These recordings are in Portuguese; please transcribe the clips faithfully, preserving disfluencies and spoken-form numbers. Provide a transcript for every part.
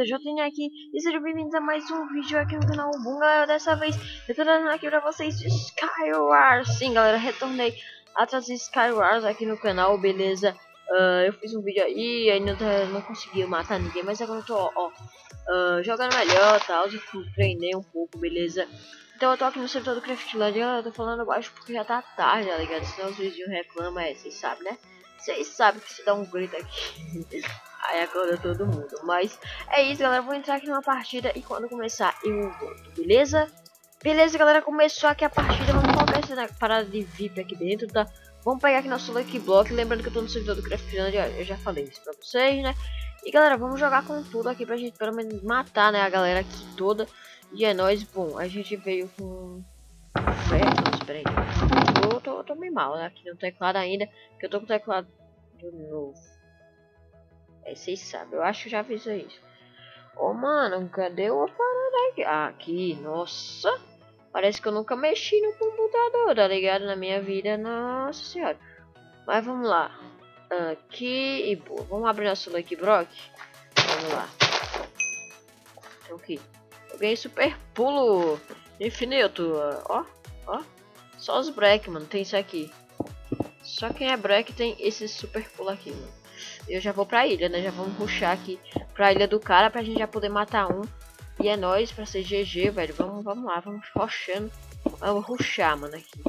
hoje eu tenho aqui e sejam bem-vindos a mais um vídeo aqui no canal U B U M, galera. Dessa vez retornando aqui pra vocês de Skywars. Sim, galera, retornei atrás de Skywars aqui no canal, beleza? Uh, eu fiz um vídeo aí, ainda não, não consegui matar ninguém, mas agora eu tô, ó, ó uh, jogando melhor, tal, tá? Treinei um pouco, beleza? Então eu tô aqui no servidor do Craftyland, eu tô falando baixo porque já tá tarde, tá ligado? Senão os vizinhos reclamam, é, vocês sabem, né? Vocês sabem que se dá um grito aqui, aí acorda todo mundo. Mas é isso, galera, eu vou entrar aqui numa partida e quando começar eu volto, beleza? Beleza, galera, começou aqui a partida, vamos colocar essa parada de V I P aqui dentro, tá? Vamos pegar aqui nosso Lucky Block, lembrando que eu tô no servidor do Craftyland, eu já falei isso pra vocês, né? E galera, vamos jogar com tudo aqui pra gente pelo menos matar, né, a galera aqui toda. E é nóis. Bom, a gente veio com... Peraí, eu tô, eu tô meio mal, né, aqui no teclado ainda, que eu tô com o teclado de novo. É, vocês sabem, eu acho que já fiz isso. Ô, mano, cadê uma parada aqui? Ah, aqui, nossa. Parece que eu nunca mexi no computador, tá ligado? Na minha vida, nossa senhora. Mas vamos lá. Aqui e boa. Vamos abrir nosso Lucky Block. Vamos lá. Então aqui. Eu ganhei super pulo infinito. Ó, ó. Só os break, mano, tem isso aqui. Só quem é break tem esse super pulo aqui, mano. Eu já vou pra ilha, né? Já vamos puxar aqui pra ilha do cara pra gente já poder matar um. E é nóis, pra ser G G, velho. Vamos, vamos lá, vamos roxando. Vamos ruxar, mano, aqui.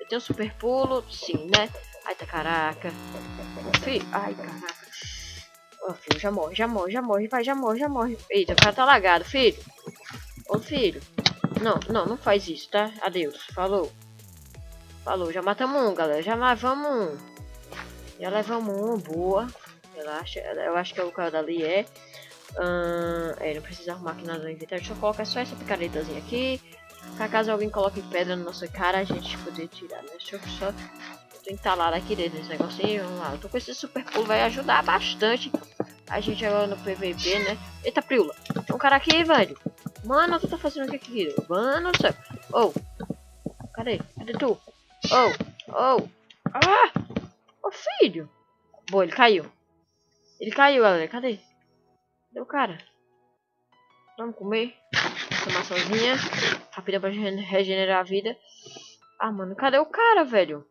Eu tenho super pulo, sim, né? Ai, tá, caraca. Fih, ai, caraca. Ó, oh, filho, já morre, já morre, já morre, vai, já morre, já morre. Eita, o cara tá lagado, filho. Ô, filho. Não, não, não faz isso, tá? Adeus, falou. Falou, já matamos um, galera. Já levamos um. Já levamos um, boa. Relaxa, eu acho que é o cara dali é. Hum, é, não precisa arrumar aqui nada no inventário. Deixa eu colocar só essa picaretazinha aqui. Pra caso alguém coloque pedra no nosso cara, a gente poder tirar, né? Deixa eu só... Eu tô entalado aqui dentro desse negocinho. Vamos lá, eu tô com esse super pulo, vai ajudar bastante a gente agora no P V P, né? Eita, priula. Tem um cara aqui, velho. Mano, tu tá fazendo o que aqui? Mano do céu. Oh. Cadê? Cadê tu? Oh, oh, ah, ô, filho. Boa, ele caiu. Ele caiu, galera. Cadê? Cadê o cara? Vamos comer. Tomar sozinha. Rápida pra regenerar a vida. Ah, mano, cadê o cara, velho?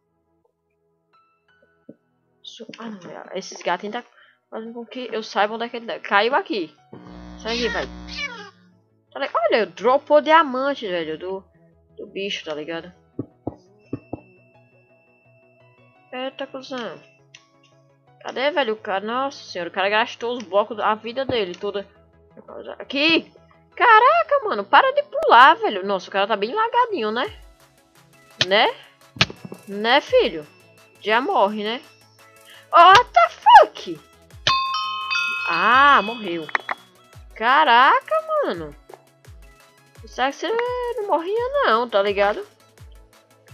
Ah, não, esses gatos ainda fazendo com que eu saiba onde é que ele caiu aqui. Sai aqui, vai. Olha, dropou diamante, velho, do, do bicho, tá ligado? Eita, cuzão. Cadê, velho, o cara? Nossa senhora, o cara gastou os blocos, a vida dele toda. Aqui! Caraca, mano, para de pular, velho. Nossa, o cara tá bem lagadinho, né? Né? Né, filho? Já morre, né? What the fuck? Ah, morreu. Caraca, mano. Será que você não morria não, tá ligado?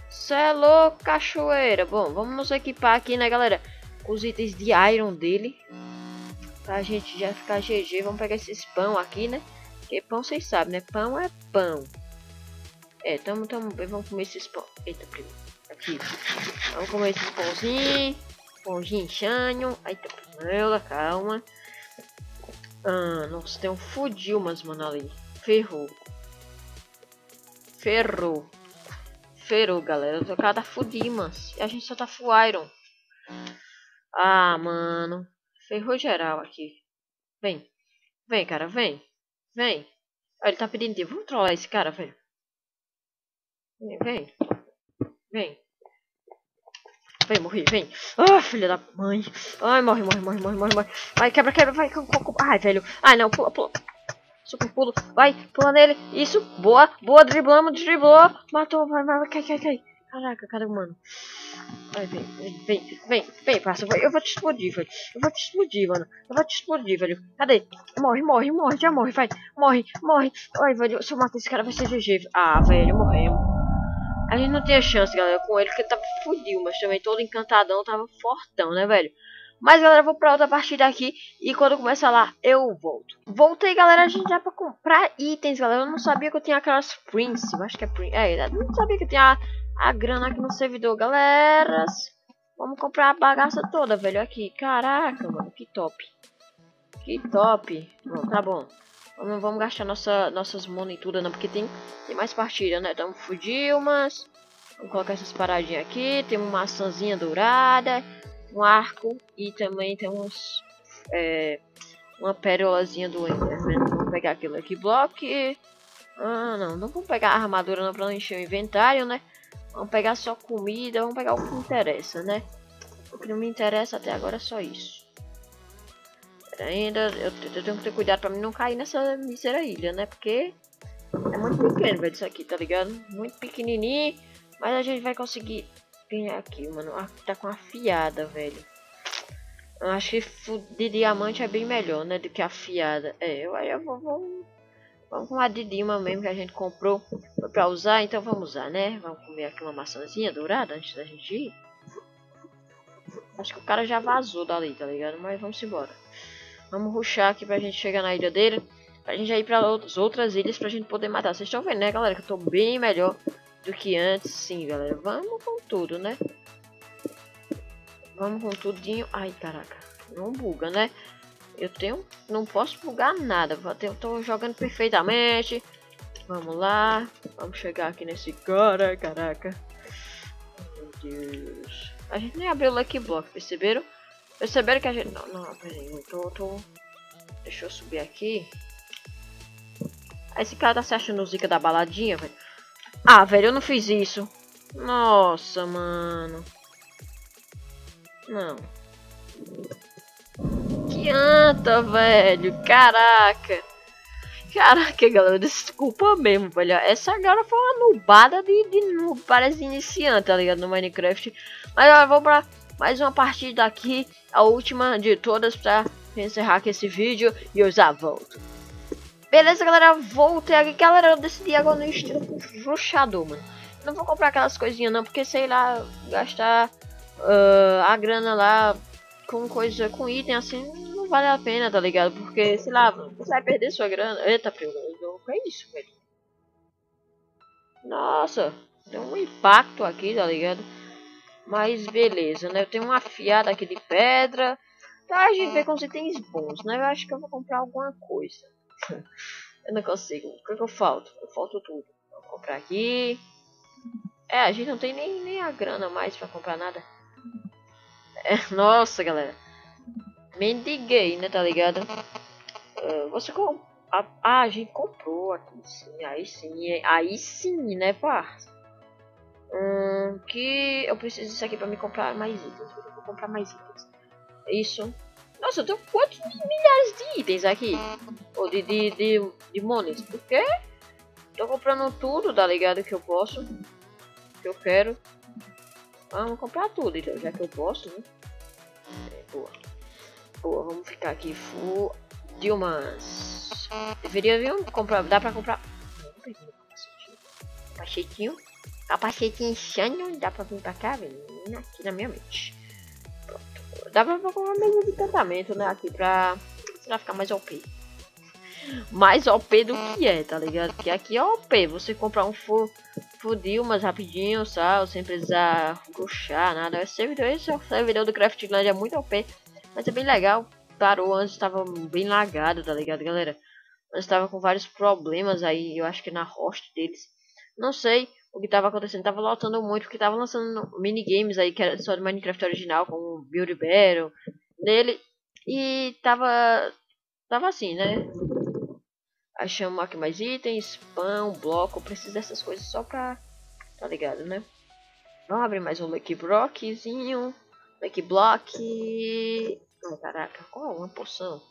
Cê é louco, cachoeira. Bom, vamos nos equipar aqui, né, galera? Com os itens de Iron dele. Pra gente já ficar G G. Vamos pegar esses pão aqui, né? Porque pão vocês sabem, né? Pão é pão. É, tamo, tamo bem. Vamos comer esses pão. Eita, primo. Aqui. Vamos comer esses pãozinhos. Pãozinho inchanho. Eita, primo. Calma. Ah, nossa, tem um fudil, mas, mano, ali. Ferrou. Ferrou. Ferrou, galera. O cara tá fudido, mano. E a gente só tá full iron. Ah, mano. Ferrou geral aqui. Vem. Vem, cara. Vem. Vem. Olha, ele tá pedindo de... Vamos trollar esse cara, velho. Vem. Vem. Vem. Vem, morri. Vem. Ah, filha da mãe. Ai, morre, morre, morre, morre, morre, morre. Vai, quebra, quebra. Vai. Ai, velho. Ai, não. Pula, pula. Super pulo, vai, pula nele, isso, boa, boa, driblamos, driblou, matou, vai, vai, cai, cai, cai, caraca, cara, mano, vai, vem, vem, vem, vem, passa, eu vou te explodir, velho, eu vou te explodir, mano, eu vou te explodir, velho, cadê, morre, morre, morre, já morre, vai, morre, morre, vai, velho, se eu matar esse cara vai ser G G, ah, velho, morremos, a gente não tinha chance, galera, com ele, porque ele tava fudido, mas também todo encantadão, tava fortão, né, velho. Mas, galera, eu vou pra outra partida aqui e quando começar lá, eu volto. Voltei, galera, a gente dá pra comprar itens, galera. Eu não sabia que eu tinha aquelas prints, eu acho que é print. É, eu não sabia que eu tinha a, a grana aqui no servidor, galera. Vamos comprar a bagaça toda, velho, aqui. Caraca, mano, que top. Que top. Bom, tá bom. Não vamos gastar nossa, nossas monituras não, porque tem, tem mais partida, né? Então fudiu, mas... Vamos colocar essas paradinhas aqui. Tem uma maçãzinha dourada, um arco e também temos é, uma pérolazinha do inverno. Vamos pegar aquele aqui bloco. Ah, não, não vamos pegar a armadura não, para não encher o inventário, né? Vamos pegar só comida, vamos pegar o que interessa, né? O que não me interessa até agora é só isso. Ainda eu, eu tenho que ter cuidado pra mim não cair nessa mísera ilha, né? Porque é muito pequeno, velho, isso aqui, tá ligado? Muito pequenininho, mas a gente vai conseguir ganhar aqui, mano. Ah, tá com a fiada, velho. Eu acho que de diamante é bem melhor, né? Do que a fiada. É, eu, eu vou, vou... Vamos com a de Dima mesmo que a gente comprou pra usar, então vamos usar, né? Vamos comer aqui uma maçãzinha dourada antes da gente ir. Acho que o cara já vazou dali, tá ligado? Mas vamos embora. Vamos rushar aqui pra gente chegar na ilha dele. Pra gente já ir pra outras ilhas pra gente poder matar. Vocês estão vendo, né, galera? Que eu tô bem melhor do que antes. Sim, galera. Vamos com tudo, né? Vamos com tudinho. Ai, caraca. Não buga, né? Eu tenho... Não posso bugar nada. Eu tô jogando perfeitamente. Vamos lá. Vamos chegar aqui nesse cara, caraca. Meu Deus. A gente nem abriu o Lucky Block, perceberam? Perceberam que a gente... Não, não, peraí, eu tô, tô... Deixa eu subir aqui. Esse cara tá se achando zica da baladinha, velho. Ah, velho, eu não fiz isso. Nossa, mano. Não. Que anta, velho. Caraca. Caraca, galera, desculpa mesmo, velho. Essa galera foi uma nubada de, de noob, parece iniciante, tá ligado? No Minecraft. Mas agora vou pra mais uma partida aqui, a última de todas, pra encerrar aqui esse vídeo. E eu já volto. Beleza, galera, voltei aqui. Galera, eu decidi agora no estilo rushador, mano. Não vou comprar aquelas coisinhas não, porque sei lá, gastar uh, a grana lá com coisa, com item assim, vale a pena, tá ligado? Porque, sei lá, você vai perder sua grana. Eita, primo, o que é isso, velho? Nossa, deu um impacto aqui, tá ligado? Mas beleza, né? Eu tenho uma fiada aqui de pedra. Tá, a gente vê com os itens bons, né? Eu acho que eu vou comprar alguma coisa. Eu não consigo. O que é que eu falto? Eu falto tudo. Vou comprar aqui. É, a gente não tem nem, nem a grana mais pra comprar nada. É, nossa, galera. Mendiguei, né, tá ligado? Uh, você com a, a gente comprou aqui, sim, aí sim, aí sim, né, parça? Hum, que eu preciso disso aqui pra me comprar mais itens. Eu vou comprar mais itens. Isso. Nossa, eu tenho quantos milhares de itens aqui? Ou de, de, de, de mones? Por quê? Tô comprando tudo, tá ligado? Que eu posso. Que eu quero. Vamos comprar tudo, então, já que eu posso, né? É, boa. Boa, vamos ficar aqui full de umas. Deveria vir um comprar, dá pra comprar. Capacetinho, capacetinho insano, dá pra vir pra cá, velho. Aqui na minha mente. Pronto. Dá pra comprar mesmo de tratamento, né? Aqui pra, pra ficar mais O P. Mais O P do que é, tá ligado? Porque aqui é O P. Você comprar um full, full de umas rapidinho, sabe? Sem precisar rushar nada. Esse servidor, esse servidor do Craftyland é muito O P. Mas é bem legal, parou, antes estava bem lagado, tá ligado, galera? Antes estava com vários problemas aí, eu acho que na host deles. Não sei o que estava acontecendo, tava lotando muito, porque tava lançando minigames aí, que era só do Minecraft original, como Build Battle, nele. E tava, tava assim, né? Achamos aqui mais itens, pão, bloco, preciso dessas coisas só pra... Tá ligado, né? Vamos abrir mais um Lucky Blockzinho. Lucky Block. Oh, caraca, oh, uma poção.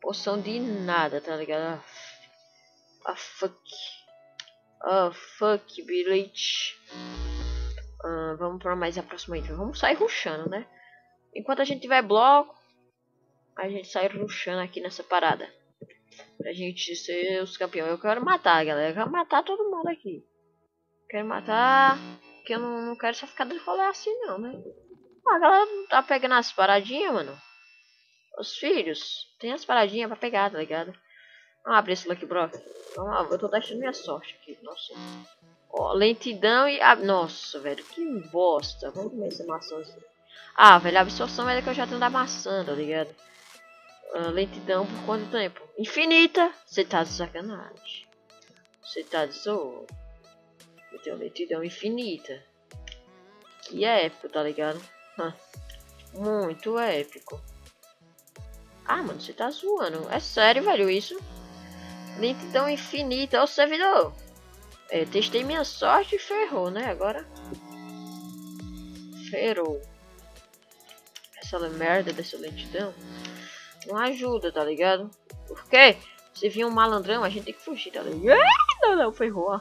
Poção de nada, tá ligado? Ah, fuck. Ah, fuck, bilhete. Ah, vamos pra mais a próxima ilha. Vamos sair rushando, né? Enquanto a gente tiver bloco, a gente sai rushando aqui nessa parada. Pra gente ser os campeões. Eu quero matar, galera. Eu quero matar todo mundo aqui. Quero matar. Porque eu não, não quero só ficar de rolê assim, não, né? Ah, a galera tá pegando as paradinhas, mano. Os filhos. Tem as paradinhas pra pegar, tá ligado? Vamos abrir esse Lucky Block. Vamos lá, eu tô deixando minha sorte aqui. Nossa. Ó, lentidão e... A... Nossa, velho. Que bosta. Vamos comer essa maçãzinha. Ah, velho. A absorção é que eu já tenho da maçã, tá ligado? uh, lentidão por quanto tempo? Infinita! Você tá de sacanagem. Você tá de zoa. Eu tenho lentidão infinita. Que é épico, tá ligado? Muito épico. Ah, mano, você tá zoando. É sério, velho, isso? Lentidão infinita. Ô, servidor. É, testei minha sorte e ferrou, né? Agora. Ferrou. Essa merda dessa lentidão não ajuda, tá ligado? Porque se vir um malandrão, a gente tem que fugir, tá ligado? Não, não, ferrou.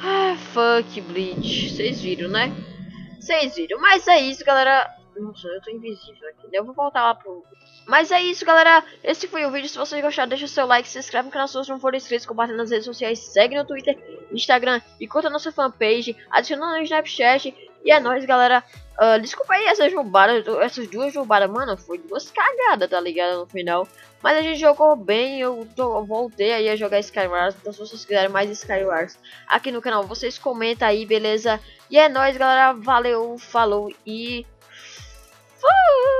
Ah, fuck, Bleach. Vocês viram, né? Vocês viram. Mas é isso, galera. Nossa, eu tô invisível aqui. Eu vou voltar lá pro... Mas é isso, galera. Esse foi o vídeo. Se vocês gostaram, deixa o seu like. Se inscreve no canal se vocês não forem inscritos. Compartilha nas redes sociais. Segue no Twitter, Instagram. E curta a nossa fanpage. Adiciona no Snapchat. E é nóis, galera. Uh, desculpa aí essas roubadas. Essas duas roubadas. Mano, foi duas cagadas, tá ligado? No final. Mas a gente jogou bem. Eu, tô, eu voltei aí a jogar Skywars. Então se vocês quiserem mais Skywars aqui no canal, vocês comentam aí, beleza? E é nóis, galera. Valeu, falou e... Woo!